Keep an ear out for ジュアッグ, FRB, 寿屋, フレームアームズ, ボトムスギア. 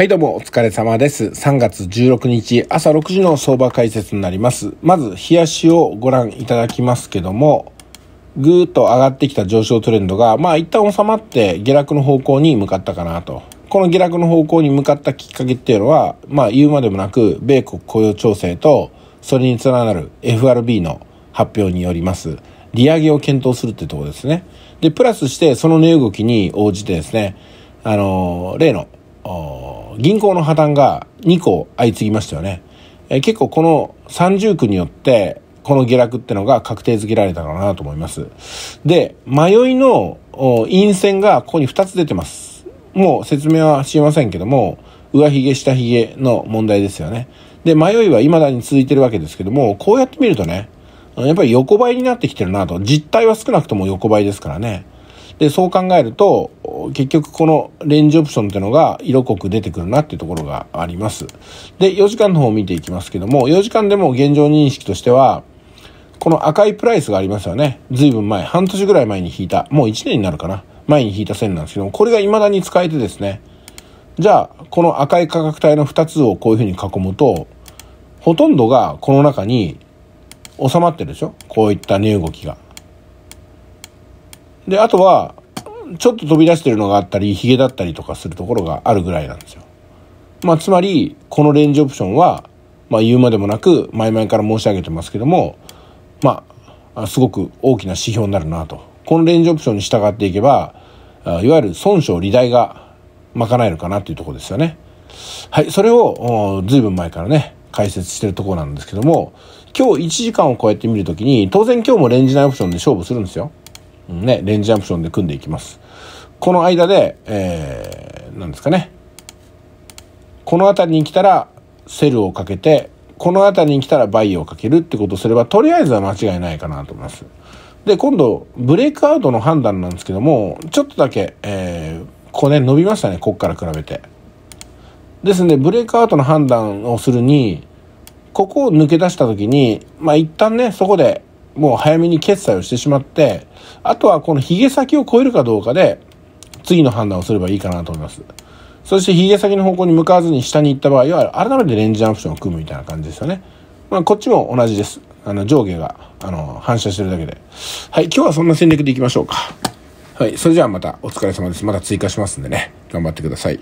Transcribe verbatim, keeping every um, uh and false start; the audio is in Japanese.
はい、どうもお疲れ様です。さんがつじゅうろくにち朝ろくじの相場解説になります。まず日足をご覧いただきますけども、ぐーっと上がってきた上昇トレンドが、まあ一旦収まって下落の方向に向かったかなと。この下落の方向に向かったきっかけっていうのは、まあ言うまでもなく、米国雇用調整とそれに連なる エフアールビー の発表によります。利上げを検討するってところですね。で、プラスしてその値動きに応じてですね、あのー、例の、銀行の破綻がにこ相次ぎましたよね。え結構この三重苦によってこの下落ってのが確定づけられたかなと思います。で、迷いの陰線がここにふたつ出てます。もう説明はしませんけども、上髭下髭の問題ですよね。で、迷いは未だに続いてるわけですけども、こうやって見るとね、やっぱり横ばいになってきてるなと。実態は少なくとも横ばいですからね。で、そう考えると、結局このレンジオプションっていうのが色濃く出てくるなっていうところがあります。で、よじかんの方を見ていきますけども、よじかんでも現状認識としては、この赤いプライスがありますよね。ずいぶん前、半年ぐらい前に引いた、もういちねんになるかな。前に引いた線なんですけども、これが未だに使えてですね。じゃあ、この赤い価格帯のふたつをこういうふうに囲むと、ほとんどがこの中に収まってるでしょ。こういった値動きが。で、あとはちょっと飛び出してるのがあったり、ヒゲだったりとかするところがあるぐらいなんですよ。まあつまりこのレンジオプションは、まあ言うまでもなく前々から申し上げてますけども、まあすごく大きな指標になるなと。このレンジオプションに従っていけば、いわゆる損傷利大が賄えるかなっていうところですよね。はい、それをずいぶん前からね解説してるところなんですけども、今日いちじかんを超えて見るときに、当然今日もレンジ内オプションで勝負するんですよ。ね、レンジオプションで組んでいきます。この間で、えー、なんですかね。この辺りに来たらセルをかけて、この辺りに来たらバイをかけるってことをすれば、とりあえずは間違いないかなと思います。で、今度、ブレイクアウトの判断なんですけども、ちょっとだけ、えー、ここね、伸びましたね。ここから比べて。ですので、ブレイクアウトの判断をするに、ここを抜け出したときに、まあ一旦ね、そこで、もう早めに決済をしてしまって、あとはこの髭先を超えるかどうかで、次の判断をすればいいかなと思います。そして髭先の方向に向かわずに下に行った場合は、改めてレンジオプションを組むみたいな感じですよね。まあ、こっちも同じです。あの、上下が、あの、反射してるだけで。はい、今日はそんな戦略でいきましょうか。はい、それじゃあまたお疲れ様です。また追加しますんでね、頑張ってください。